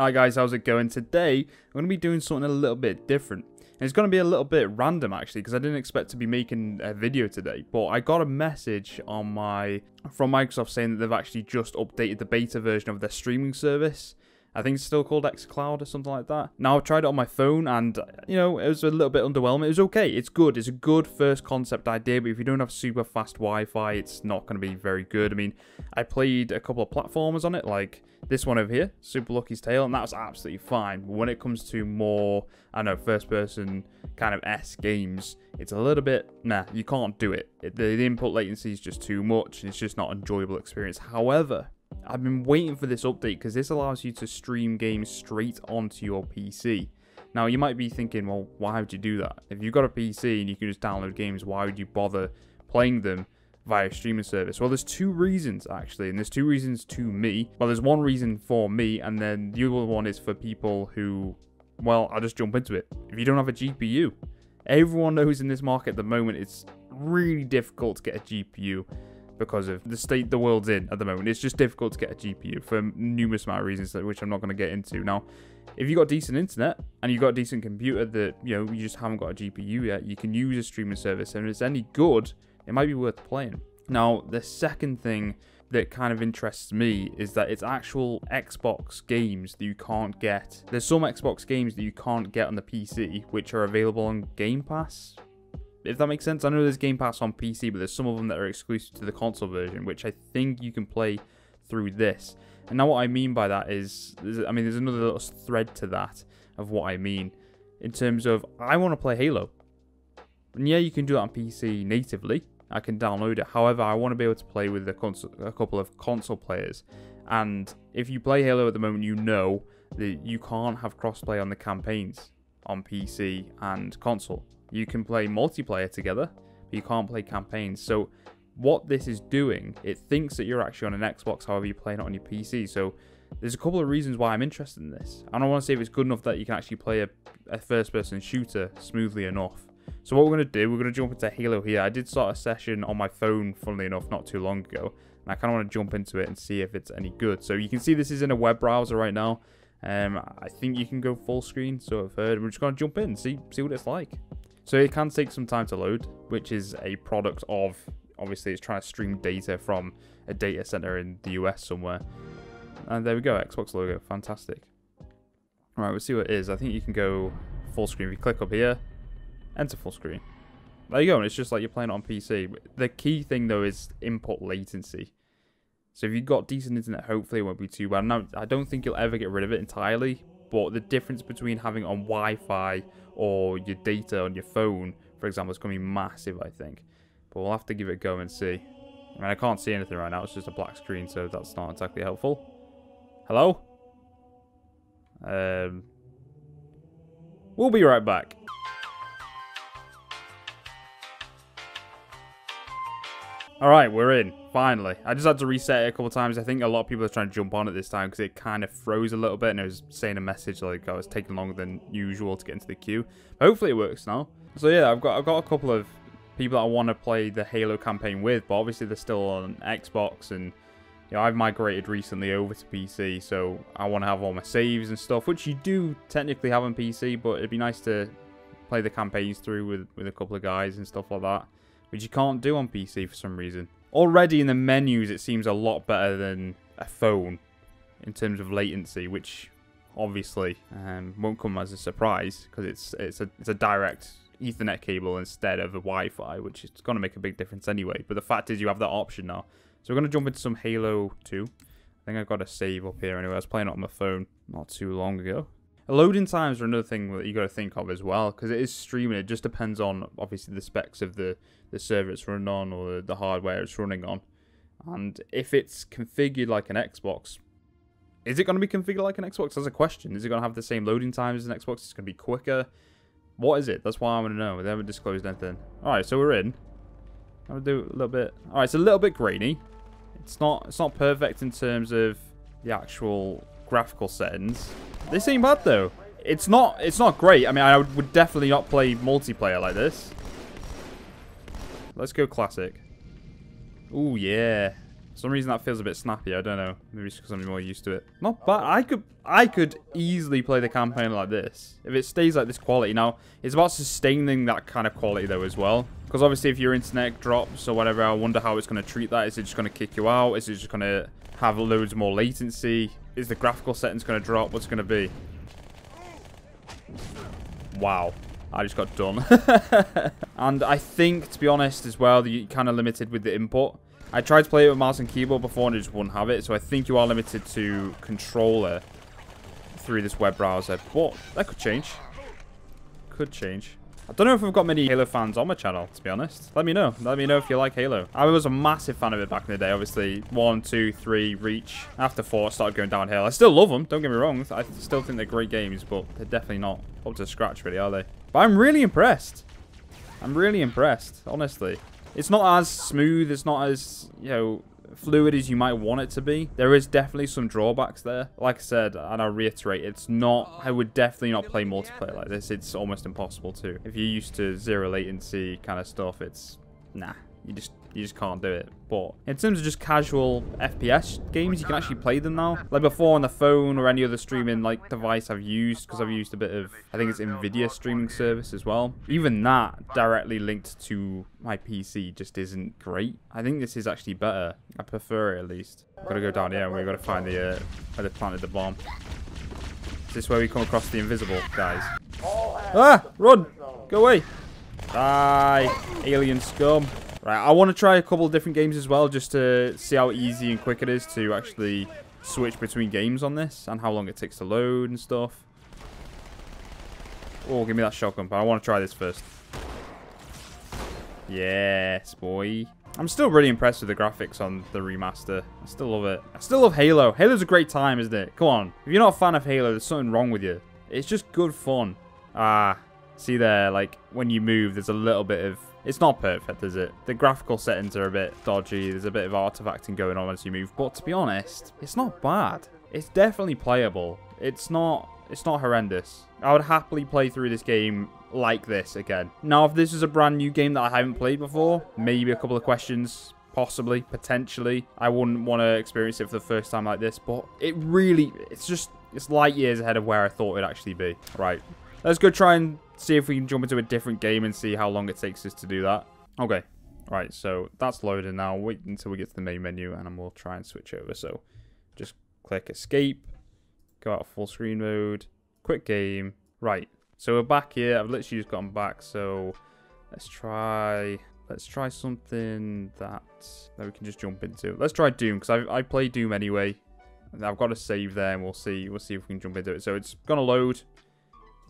Hi guys, how's it going? Today I'm going to be doing something a little bit different. And it's going to be a little bit random actually, because I didn't expect to be making a video today. But I got a message on from Microsoft saying that they've actually just updated the beta version of their streaming service. I think it's still called XCloud or something like that. Now, I've tried it on my phone and, you know, it was a little bit underwhelming. It was okay. It's good. It's a good first concept idea, but if you don't have super fast Wi-Fi, it's not going to be very good. I mean, I played a couple of platformers on it, like this one over here, Super Lucky's Tale, and that was absolutely fine. When it comes to more, I don't know, first-person kind of S games, it's a little bit, nah, you can't do it. The input latency is just too much. It's just not an enjoyable experience. However, I've been waiting for this update because this allows you to stream games straight onto your PC. Now, you might be thinking, well, why would you do that? If you've got a PC and you can just download games, why would you bother playing them via a streaming service? Well, there's two reasons, actually, and there's two reasons to me. Well, there's one reason for me, and then the other one is for people who, well, I'll just jump into it. If you don't have a GPU, everyone knows in this market at the moment, it's really difficult to get a GPU. Because of the state the world's in at the moment. It's just difficult to get a GPU for numerous amount of reasons, which I'm not going to get into. Now, if you've got decent internet and you've got a decent computer that, you know, you just haven't got a GPU yet, you can use a streaming service. And if it's any good, it might be worth playing. Now, the second thing that kind of interests me is that it's actual Xbox games that you can't get. There's some Xbox games that you can't get on the PC, which are available on Game Pass. If that makes sense. I know there's Game Pass on PC, but there's some of them that are exclusive to the console version, which I think you can play through this. And now what I mean by that is, I mean, there's another little thread to that of what I mean in terms of I want to play Halo. And yeah, you can do it on PC natively. I can download it. However, I want to be able to play with a couple of console players. And if you play Halo at the moment, you know that you can't have crossplay on the campaigns on PC and console. You can play multiplayer together, but you can't play campaigns. So what this is doing, it thinks that you're actually on an Xbox, however you're playing it on your PC. So there's a couple of reasons why I'm interested in this. And I want to see if it's good enough that you can actually play a first-person shooter smoothly enough. So what we're going to do, we're going to jump into Halo here. I did start a session on my phone, funnily enough, not too long ago. And I kind of want to jump into it and see if it's any good. So you can see this is in a web browser right now. I think you can go full screen, so I've heard. We're just going to jump in and see what it's like. So it can take some time to load, which is a product of, obviously, it's trying to stream data from a data center in the US somewhere. And there we go, Xbox logo, fantastic. All right, we'll see what it is. I think you can go full screen. If you click up here, enter full screen. There you go, and it's just like you're playing it on PC. The key thing, though, is input latency. So if you've got decent internet, hopefully it won't be too bad. Now, I don't think you'll ever get rid of it entirely, but the difference between having on Wi-Fi or your data on your phone, for example, is going to be massive, I think. But we'll have to give it a go and see. I mean, I can't see anything right now. It's just a black screen, so that's not exactly helpful. Hello? We'll be right back. All right, we're in, finally. I just had to reset it a couple of times. I think a lot of people are trying to jump on it this time because it kind of froze a little bit and it was saying a message like I was taking longer than usual to get into the queue. But hopefully it works now. So yeah, I've got a couple of people that I want to play the Halo campaign with, but obviously they're still on Xbox and, you know, I've migrated recently over to PC, so I want to have all my saves and stuff, which you do technically have on PC, but it'd be nice to play the campaigns through with a couple of guys and stuff like that, which you can't do on PC for some reason. Already in the menus, it seems a lot better than a phone in terms of latency, which obviously won't come as a surprise because it's a direct Ethernet cable instead of a Wi-Fi, which is going to make a big difference anyway. But the fact is you have that option now. So we're going to jump into some Halo 2. I think I've got a save up here anyway. I was playing it on my phone not too long ago. Loading times are another thing that you got to think of as well, because it is streaming. It just depends on, obviously, the specs of the server it's running on or the hardware it's running on. And if it's configured like an Xbox, is it going to be configured like an Xbox? That's a question. Is it going to have the same loading times as an Xbox? It's going to be quicker. What is it? That's why I want to know. They haven't disclosed anything. All right, so we're in. I'm going to do a little bit. All right, it's a little bit grainy. It's not perfect in terms of the actual graphical settings. This ain't bad though. It's not great. I mean, I would definitely not play multiplayer like this. Let's go classic. Oh yeah. For some reason that feels a bit snappy, I don't know. Maybe it's because I'm more used to it. Not bad. I could easily play the campaign like this. If it stays like this quality. Now, it's about sustaining that kind of quality though as well. Because obviously if your internet drops or whatever, I wonder how it's going to treat that. Is it just going to kick you out? Is it just going to have loads more latency? Is the graphical settings going to drop? What's it going to be? Wow. I just got done. And I think, to be honest as well, you're kind of limited with the input. I tried to play it with mouse and keyboard before and it just wouldn't have it. So I think you are limited to controller through this web browser. But that could change. Could change. I don't know if we've got many Halo fans on my channel, to be honest. Let me know. Let me know if you like Halo. I was a massive fan of it back in the day, obviously. 1, 2, 3, Reach. After 4, it started going downhill. I still love them, don't get me wrong. I still think they're great games, but they're definitely not up to scratch, really, are they? But I'm really impressed. I'm really impressed, honestly. It's not as smooth. It's not as, you know, fluid as you might want it to be. There is definitely some drawbacks there. Like I said, and I'll reiterate, it's not... I would definitely not play multiplayer like this. It's almost impossible to. If you're used to zero latency kind of stuff, it's... Nah. You just can't do it. But in terms of just casual FPS games, you can actually play them now. Like before on the phone or any other streaming like device I've used, because I've used a bit of, I think it's Nvidia streaming service as well. Even that directly linked to my PC just isn't great. I think this is actually better. I prefer it at least. Gotta go down here and we gotta find the where they planted the bomb. Is this where we come across the invisible guys? Ah! Run! Go away! Die! Alien scum! Right, I want to try a couple of different games as well, just to see how easy and quick it is to actually switch between games on this, and how long it takes to load and stuff. Oh, give me that shotgun, but I want to try this first. Yes, boy. I'm still really impressed with the graphics on the remaster. I still love it. I still love Halo. Halo's a great time, isn't it? Come on. If you're not a fan of Halo, there's something wrong with you. It's just good fun. Ah, see there, like, when you move, there's a little bit of... It's not perfect, is it? The graphical settings are a bit dodgy. There's a bit of artifacting going on as you move. But to be honest, it's not bad. It's definitely playable. It's not horrendous. I would happily play through this game like this again. Now, if this is a brand new game that I haven't played before, maybe a couple of questions, possibly, potentially. I wouldn't want to experience it for the first time like this. But it really, it's light years ahead of where I thought it'd actually be. Right. Let's go try and see if we can jump into a different game and see how long it takes us to do that. Okay. Right, so that's loaded now. Wait until we get to the main menu and then we'll try and switch over. So just click escape, go out of full screen mode, quit game. Right, so we're back here. I've literally just gotten back. So let's try something that we can just jump into. Let's try Doom, because I play Doom anyway. And I've got a save there and we'll see if we can jump into it. So it's going to load.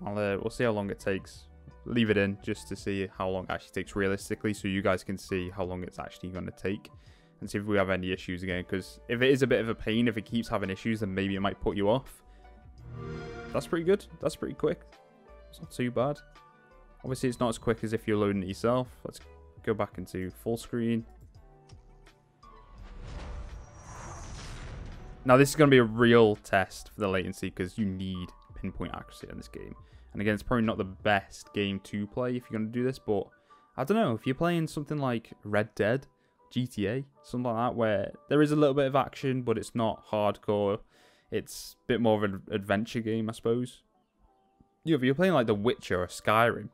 We'll see how long it takes. Leave it in just to see how long it actually takes realistically, so you guys can see how long it's actually going to take and see if we have any issues again, because if it is a bit of a pain, if it keeps having issues, then maybe it might put you off. That's pretty good. That's pretty quick. It's not too bad. Obviously, it's not as quick as if you're loading it yourself. Let's go back into full screen. Now, this is going to be a real test for the latency, because you need pinpoint accuracy in this game. And again, it's probably not the best game to play if you're going to do this, but I don't know, if you're playing something like Red Dead, GTA, something like that, where there is a little bit of action, but it's not hardcore. It's a bit more of an adventure game, I suppose. Yeah, if you're playing like The Witcher or Skyrim,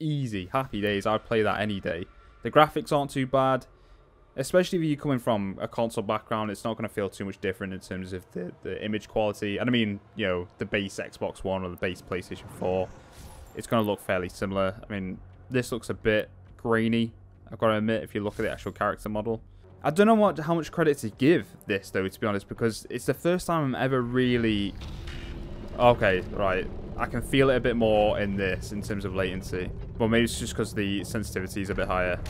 easy, happy days, I'd play that any day. The graphics aren't too bad. Especially if you're coming from a console background, it's not going to feel too much different in terms of the image quality. And I mean, you know, the base Xbox One or the base PlayStation 4, it's going to look fairly similar. I mean, this looks a bit grainy, I've got to admit, if you look at the actual character model. I don't know how much credit to give this, though, to be honest, because it's the first time I'm ever really... Okay, right. I can feel it a bit more in this in terms of latency. Well, maybe it's just because the sensitivity is a bit higher.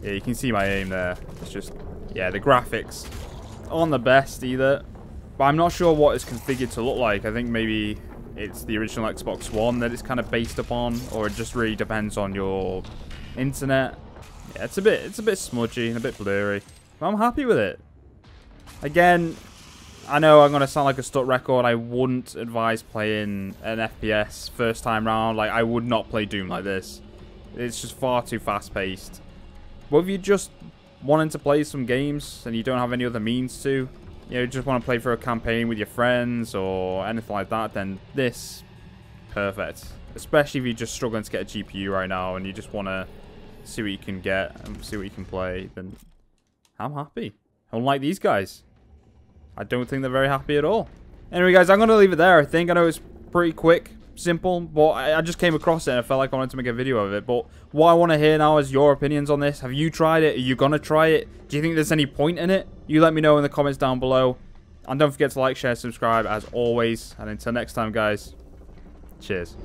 Yeah, you can see my aim there. It's just, yeah, the graphics aren't the best either. But I'm not sure what it's configured to look like. I think maybe it's the original Xbox One that it's kind of based upon, or it just really depends on your internet. Yeah, it's a bit smudgy and a bit blurry. But I'm happy with it. Again, I know I'm going to sound like a stuck record. I wouldn't advise playing an FPS first time round. Like, I would not play Doom like this. It's just far too fast-paced. Well, if you're just wanting to play some games and you don't have any other means to, you know, just want to play for a campaign with your friends or anything like that, then this, perfect. Especially if you're just struggling to get a GPU right now and you just want to see what you can get and see what you can play, then I'm happy. Unlike these guys, I don't think they're very happy at all. Anyway, guys, I'm going to leave it there, I think. I know it's pretty quick, simple, but I just came across it and I felt like I wanted to make a video of it. But what I want to hear now is your opinions on this. Have you tried it? Are you going to try it? Do you think there's any point in it? You let me know in the comments down below. And don't forget to like, share, subscribe, as always. And until next time, guys, cheers.